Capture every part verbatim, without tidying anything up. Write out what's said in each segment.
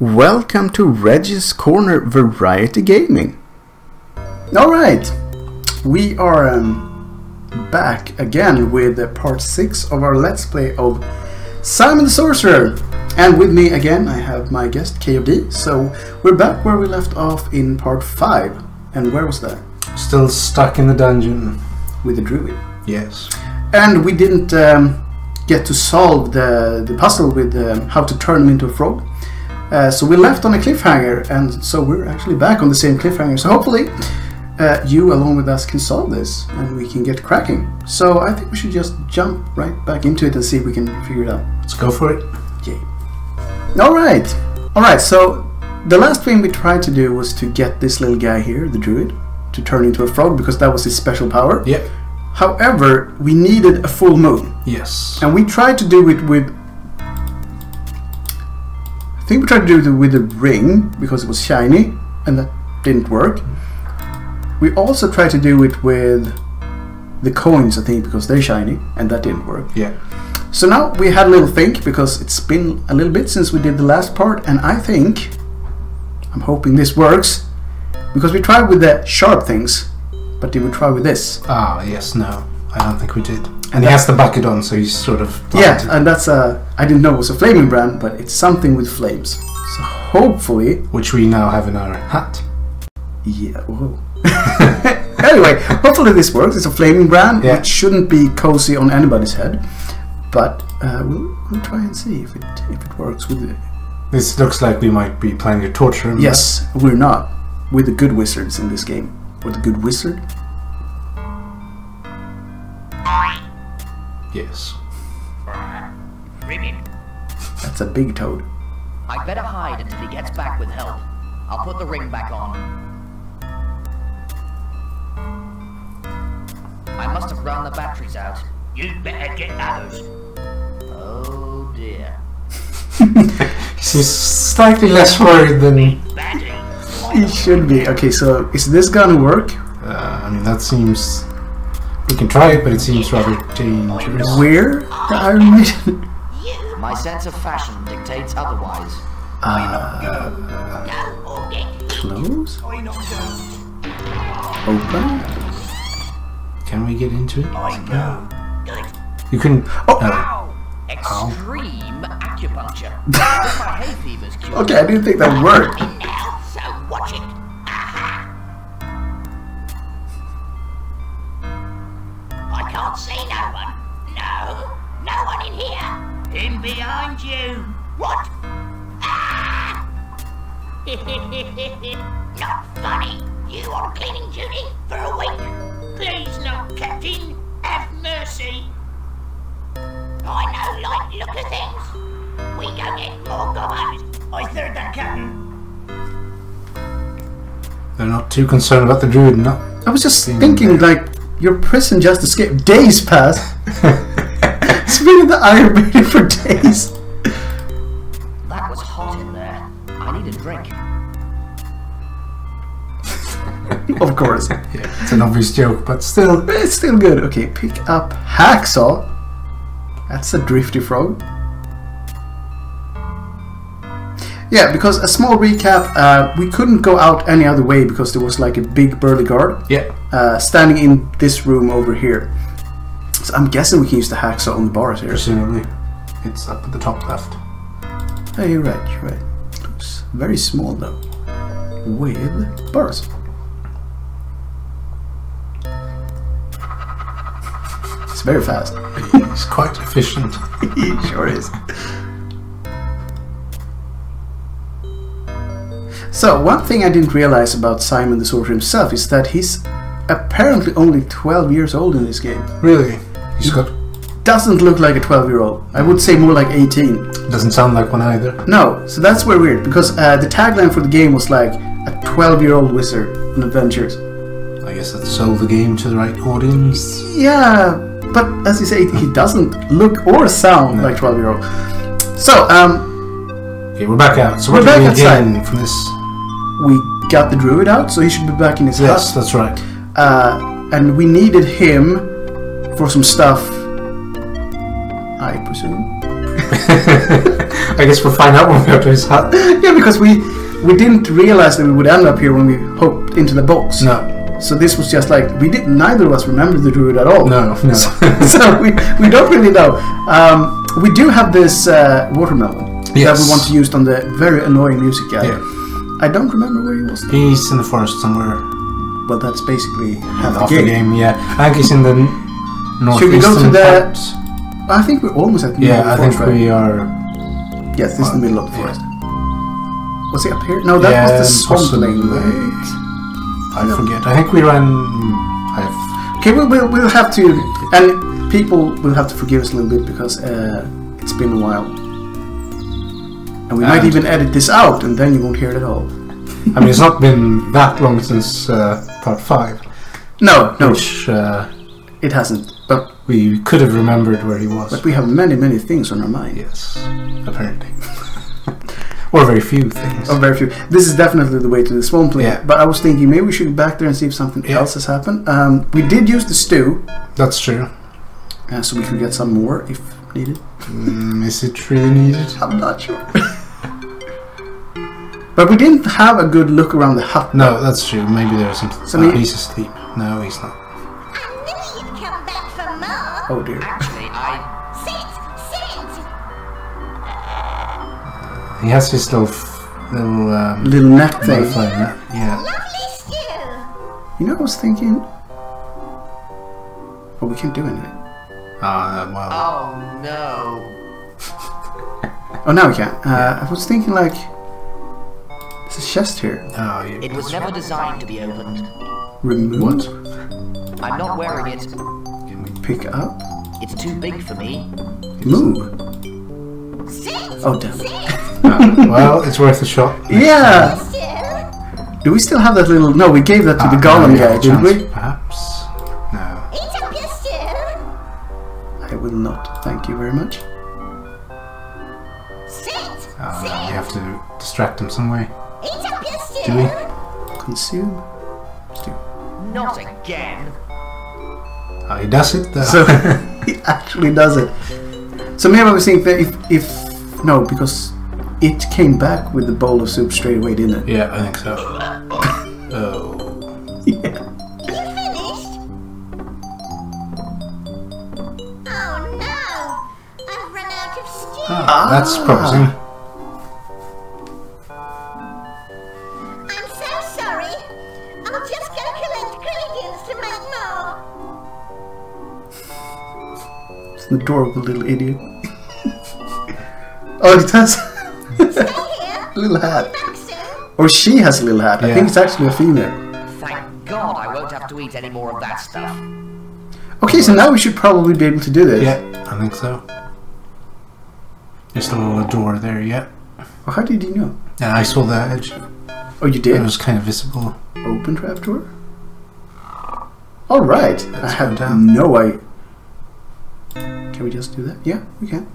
Welcome to Reggie's Corner Variety Gaming. Alright, we are um, back again with uh, part six of our Let's Play of Simon the Sorcerer. And with me again I have my guest K O D. So we're back where we left off in part five. And where was that? Still stuck in the dungeon. With the druid. Yes. And we didn't um, get to solve the, the puzzle with um, how to turn him into a frog. Uh, so we left on a cliffhanger, and so we're actually back on the same cliffhanger. So hopefully uh, you along with us can solve this and we can get cracking. So I think we should just jump right back into it and see if we can figure it out. Let's go for it. Yay. Alright. Alright, so the last thing we tried to do was to get this little guy here, the druid, to turn into a frog because that was his special power. Yep. However, we needed a full moon. Yes. And we tried to do it with... I think we tried to do it with a ring, because it was shiny, and that didn't work. We also tried to do it with the coins, I think, because they're shiny, and that didn't work. Yeah. So now we had a little think, because it's been a little bit since we did the last part, and I think, I'm hoping this works, because we tried with the sharp things, but did we try with this? Ah, yes, no, I don't think we did. And he has the bucket on, so he's sort of... Yeah, and that's a... I didn't know it was a flaming brand, but it's something with flames. So hopefully... Which we now have in our hat. Yeah, whoa. Anyway, hopefully this works. It's a flaming brand, yeah. Which shouldn't be cozy on anybody's head. But uh, we'll, we'll try and see if it, if it works with it. This looks like we might be playing a torture room. Yes, but we're not. We're the good wizards in this game. Or the good wizard. Yes. That's a big toad. I better hide until he gets back with help. I'll put the ring back on. I must have run the batteries out. You'd better get those. Oh dear. He's slightly less worried than me. He should be. Okay, so is this gonna work? Uh, I mean, that seems... We can try it, but it seems rather dangerous. Where? The Iron Maiden? My sense of fashion dictates otherwise. Uh, close? Open? Can we get into it? No. You can... Oh! Uh, Extreme acupuncture. My hay fever's cured. Okay, I didn't think that worked. So watch it. Can't see no one. No, no one in here. Him behind you. What? Ah! Not funny. You on cleaning duty for a week. Please, not Captain. Have mercy. I know, like look of things. We go get more guys. I third that Captain. They're not too concerned about the druid, no. I was just thinking, like. Your prison just escaped. Days passed. It's been in the Iron Maiden for days. That was hot in there. I need a drink. Of course. Yeah, it's an obvious joke, but still. It's still good. Okay, pick up hacksaw. That's a drifty frog. Yeah, because a small recap, uh, we couldn't go out any other way because there was like a big burly guard, yeah, uh, standing in this room over here. So I'm guessing we can use the hacksaw on the bars here. Presumably. It's up at the top left. Oh, you're right, you're right. Looks very small though. With bars. It's very fast. It's quite efficient. It sure is. So, one thing I didn't realize about Simon the Sorcerer himself is that he's apparently only twelve years old in this game. Really? He's got... Doesn't look like a twelve year old. I would say more like eighteen. Doesn't sound like one either. No, so that's very weird, because uh, the tagline for the game was like, a twelve year old wizard in adventures. I guess that sold the game to the right audience. Yeah, but as you say, he doesn't look or sound no. like twelve year old. So, um... okay, we're back out. So we're back outside from this... We got the druid out, so he should be back in his house. Yes, that's right. Uh, and we needed him for some stuff, I presume. I guess we'll find out when we go to his hut. Yeah, because we we didn't realize that we would end up here when we hopped into the box. No. So this was just like, we didn't, neither of us remember the druid at all. No, no. So, so we, we don't really know. Um, we do have this uh, watermelon yes. that we want to use on the very annoying music guy. Yeah. I don't remember where he was. Though. He's in the forest somewhere. Well, that's basically half the game. the game. Yeah, I think he's in the northeastern. Should we go to the... Part? I think we're almost at the yeah, middle of the forest. Yeah, I think we are... Yes, this uh, is the middle of the forest. Yeah. Was he up here? No, that yeah, was the Swampling. I no. forget. I think we ran... I've... Okay, we'll, we'll, we'll have to... And people will have to forgive us a little bit because uh, it's been a while. And we and might even edit this out and then you won't hear it at all. I mean, it's not been that long since uh, part five. No, no. Which, uh, it hasn't. But we could have remembered where he was. But we have many, many things on our mind. Yes, apparently. Or very few things. Or very few. This is definitely the way to the Swampling. Yeah. But I was thinking maybe we should go back there and see if something yeah. else has happened. Um, we did use the stew. That's true. Uh, so we could get some more if needed. Mm, is it really needed? I'm not sure. But we didn't have a good look around the hut. No, that's true. Maybe there's something. So oh, he's asleep. No, he's not. I knew you'd come back for more. Oh dear. Actually, I... He has his little, little, um, little neck thing. Yeah. yeah. You know, I was thinking. But we can't do anything. Ah, uh, well. Oh no. Oh, now we can. Uh, I was thinking like. There's a chest here. Oh, yeah. It was never designed to be opened. Removed. What? I'm not wearing it. Can we pick up? It's too big for me. Move. Oh damn. Uh, well, it's worth a shot. Yeah. Time. Do we still have that little? No, we gave that to uh, the golem guy, didn't we? Perhaps. No. I will not. Thank you very much. Uh, we have to distract him some way. Do we? Consume. Do. Not again. Oh, he does it. Though. So he actually does it. So maybe I was thinking that if if. No, because it came back with the bowl of soup straight away, didn't it? Yeah, I think so. Oh. Yeah. You finished? Oh no! I've run out of steam. Ah, that's promising. I'm so sorry. I'll just go collect ingredients to make more. It's an adorable little idiot. Oh, it does. Little hat. Or she has a little hat. Yeah. I think it's actually a female. Thank God I won't have to eat any more of that stuff. Okay, so now we should probably be able to do this. Yeah, I think so. There's a little door there, yeah. Well, how did you know? Yeah, I saw the edge. Oh, you did? It was kind of visible. Open trap door? Alright. I have no idea. Can we just do that? Yeah, we can.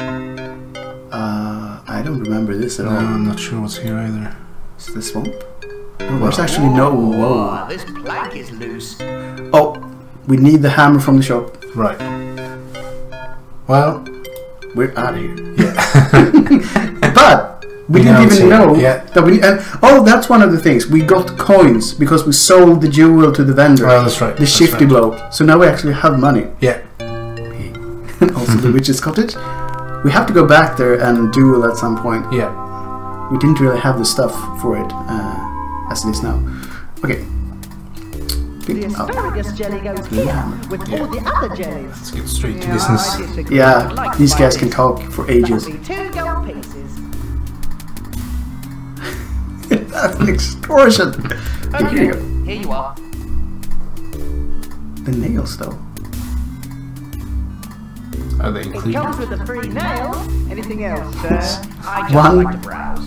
Uh, I don't remember this at no, all. I'm not sure what's here either. Is the swamp? No, there's actually no. Whoa. This plank is loose. Oh, we need the hammer from the shop. Right. Well, we're out of here. Yeah. But we, we didn't even know yeah. that we. And oh, that's one of the things. We got coins because we sold the jewel to the vendor. Oh, that's right. The that's shifty right. bloke. So now we actually have money. Yeah. Also, the witch's cottage. We have to go back there and duel at some point. Yeah. We didn't really have the stuff for it, uh, as it is now. Okay. Pick the asparagus up. jelly goes here yeah. with yeah. all the other jellies. Let's get straight to business. Yeah, yeah. These guys can talk for ages. Two gold pieces. That's an extortion. Okay, here you go. Here you are. The nails, though. Are they included? It comes with a free nail. Anything else, sir? I just one, like to browse.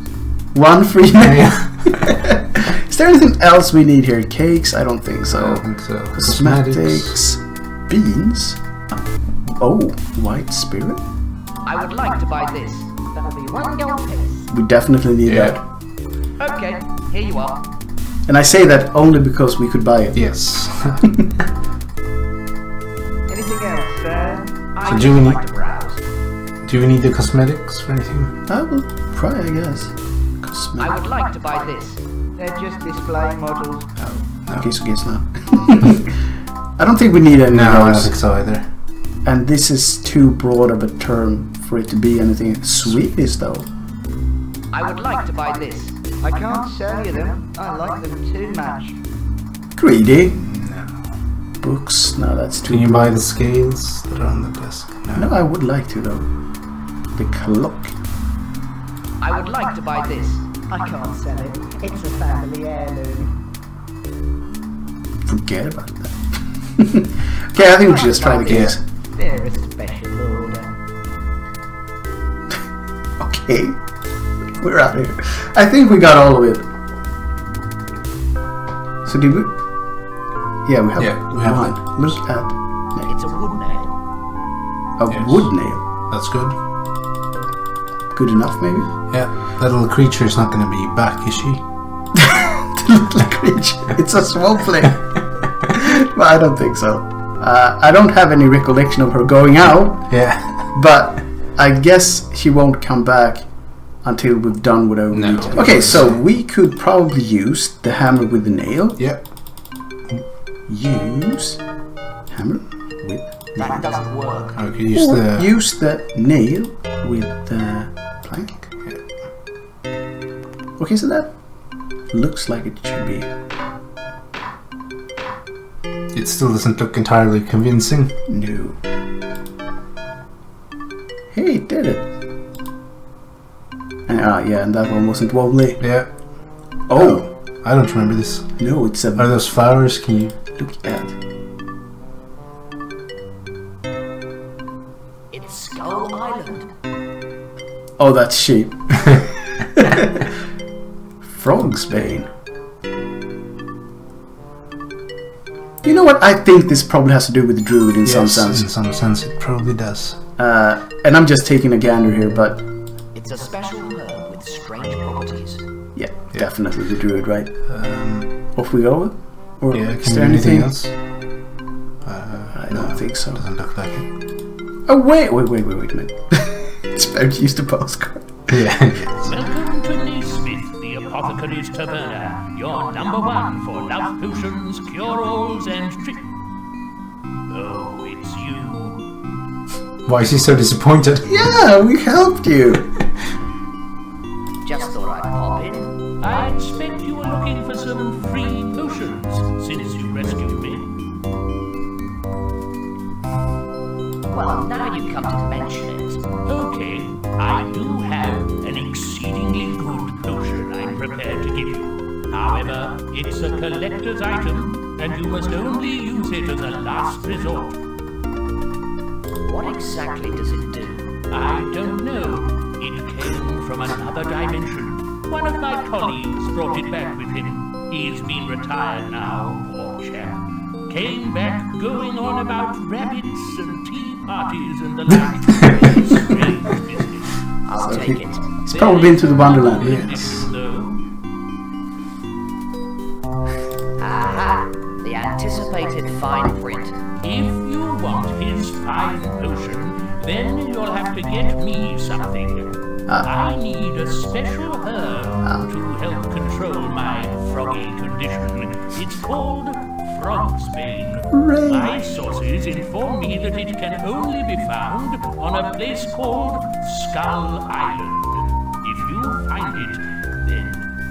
One free nail. Is there anything else we need here? Cakes? I don't think so. I don't think so. Cosmetics. Cosmetics. Beans. Oh, white spirit. I would like to buy this. That'll be one gold piece. We definitely need yeah. that. Okay, here you are. And I say that only because we could buy it. Yes. Anything else, sir? So do we, need, do Do we need the cosmetics or anything? I will try, I guess. Cosmetics. I would like to buy this. They're just display models. Oh, no. Okay, so guess not. I don't think we need any no, I don't think so either. And this is too broad of a term for it to be anything. Sweeties, though. I would like to buy this. I can't sell you them. I like them too much. Greedy. No. Books. No, that's too. Can you buy the scales that are on the desk? No. No, I would like to though. The clock. I would like to buy this. I can't sell it. It's a family heirloom. Forget about that. Okay, I think we should just try the case. They're a special order. Okay. We're out of here. I think we got all of it. So did we? Yeah, we have. Yeah, we have one. One. Look at. Nails. It's a wood nail. A yes. wood nail. That's good. Good enough, maybe. Yeah. That little creature is not going to be back, is she? The little creature. It's a swampling. But I don't think so. Uh, I don't have any recollection of her going out. Yeah. But I guess she won't come back until we've done what I would need to do. Okay, so we could probably use the hammer with the nail. Yep. Use hammer with that doesn't work. Oh, can use the use the nail with the plank. Yeah. Okay, so that looks like it should be. It still doesn't look entirely convincing. No. Hey, it did it. Ah, yeah, and that one wasn't wobbly. Yeah. Oh, oh, I don't remember this. No, it's a. Are those flowers? Can you look at? It's Skull Island. Oh, that's sheep. Frogsbane. You know what? I think this probably has to do with Druid in yes, some sense. In some sense, it probably does. Uh, and I'm just taking a gander here, but. It's a special herb with strange properties. Yeah, yeah. Definitely the Druid, right? Um, Off we go? Or yeah, is there anything else? Uh, I no, don't think so. Doesn't look like it. Oh, wait, wait, wait, wait, wait a minute. It's about to use the postcard. Yeah. Welcome to Nisbeth, the apothecary's taverna. Your number one for love potions, cure-alls, and tri- Oh, it's you. Why is he so disappointed? Yeah, we helped you. Just thought I'd pop in. I expect you were looking for some free potions since you rescued me. Well, now you come to mention it. Okay, I do have an exceedingly good potion I'm prepared to give you. However, it's a collector's item, and you must only use it as a last resort. What exactly does it do? I don't know. It came from another dimension. One of my colleagues brought it back with him. He's been retired now, poor chap. Came back going on about rabbits and tea parties and the like. It's strange business. I'll so take it. It's probably into the Wonderland, yes. Aha! The anticipated fine print. If you want his fine potion, then you'll have to get me something. Ah. I need a special herb ah. to help control my froggy condition. It's called Frogsbane. Right. My sources inform me that it can only be found on a place called Skull Island. If you find it, then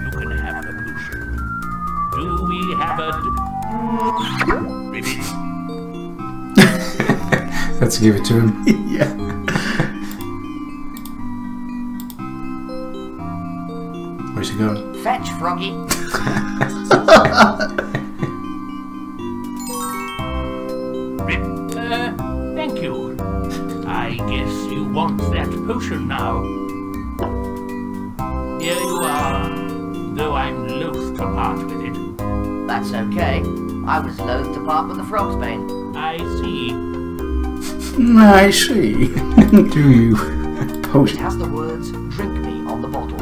you can have the potion. Do we have a... ribbon? Let's give it to him. Yeah. Where's he going? Fetch, Froggy. uh, thank you. I guess you want that potion now. Here you are, though I'm loath to part with it. That's okay. I was loath to part with the Frogsbane. I see. I see. Do you? Potion. It has the words, drink me, on the bottle.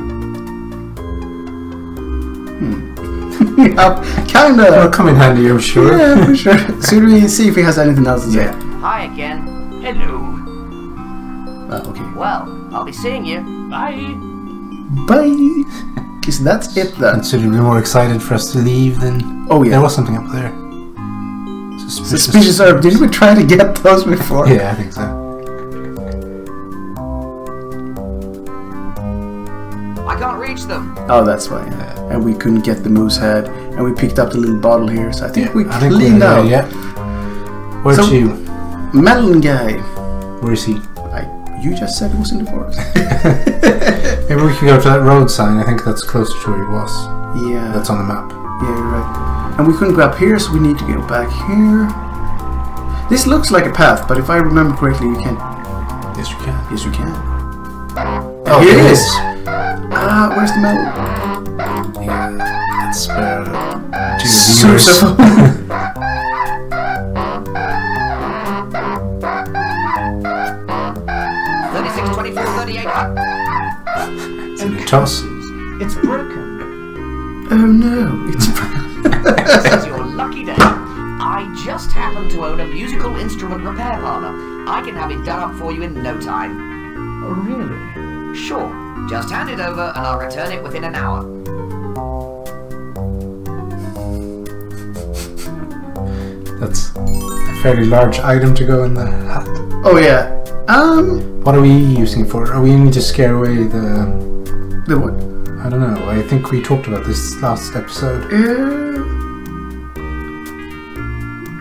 Hmm. Yeah, kinda. It'll come in handy, I'm sure. Yeah, for sure. Should we see if he has anything else to say? Yeah. Hi again. Hello. Uh, okay. Well, I'll be seeing you. Bye. Bye. Guess that's it then. Considerably more excited for us to leave than. Oh yeah. There was something up there. Suspicious, Suspicious herb. Didn't we try to get those before? Yeah, I think so. I can't reach them. Oh, that's why. Yeah. And we couldn't get the moose head, and we picked up the little bottle here. So I think yeah, we I cleaned think we out. There, yeah. Where's so, you? Melon guy. Where is he? You just said it was in the forest. Maybe we can go to that road sign. I think that's closer to where it was. Yeah. That's on the map. Yeah, you're right. And we couldn't go up here, so we need to go back here. This looks like a path, but if I remember correctly, you can. Yes, you can. Yes, you can. Oh, here it is. Ah, uh, where's the melon? Yeah, it's spare. Sousaphone. Toss. It's broken. Oh no, it's broken. This is your lucky day. I just happen to own a musical instrument repair parlor. I can have it done up for you in no time. Oh, really? Sure. Just hand it over and I'll return it within an hour. That's a fairly large item to go in the hat. Oh yeah. Um. What are we using for? Are we going to scare away the... The what? I don't know. I think we talked about this last episode. Uh,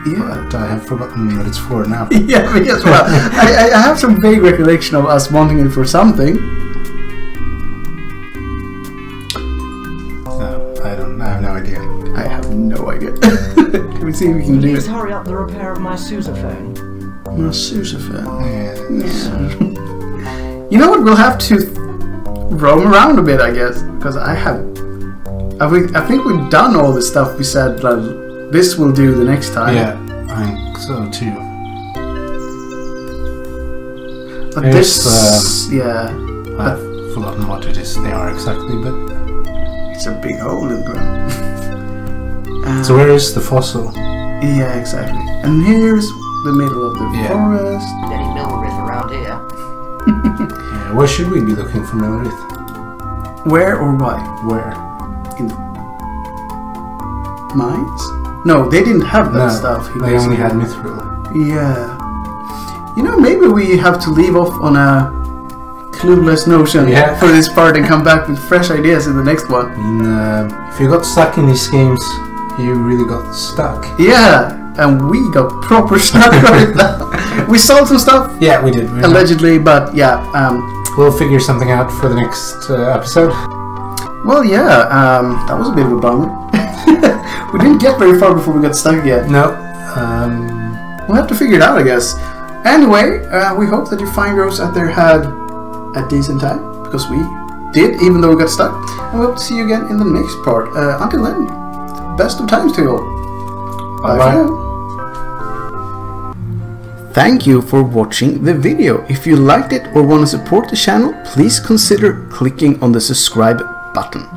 yeah. But I have forgotten what it's for now. Yeah, yes, well, I, I have some vague recollection of us wanting it for something. No, I don't. I have no idea. I have no idea. Can we see if we can do it? Please hurry up the repair of my sousaphone. My sousaphone. Yeah. Yeah. You know what? We'll have to roam around a bit, I guess, because I have I think, I think we've done all the stuff we said, but this will do the next time. Yeah, I think so too. But There's, this, uh, yeah, I've but, forgotten what it is they are exactly, but it's a big hole in the ground. um, so where is the fossil? Yeah, exactly. And here's the middle of the yeah. forest. Any millrith around here? Yeah, where should we be looking for Melith? Where or why? Where? In the mines? No, they didn't have that no, stuff. He they only had Mithril. Yeah. You know, maybe we have to leave off on a clueless notion yeah. for this part and come back with fresh ideas in the next one. I mean, uh, if you got stuck in these games, you really got stuck. Yeah. And we got proper stuff right now. We sold some stuff. Yeah, we did. We allegedly, know. But yeah. Um, we'll figure something out for the next uh, episode. Well, yeah. Um, that was a bit of a bummer. We didn't get very far before we got stuck again. No. Um, we'll have to figure it out, I guess. Anyway, uh, we hope that you find girls out there had a decent time. Because we did, even though we got stuck. And we hope to see you again in the next part. Uh, until then, best of times to you all. Bye. Bye. Bye. Thank you for watching the video. If you liked it or want to support the channel, please consider clicking on the subscribe button.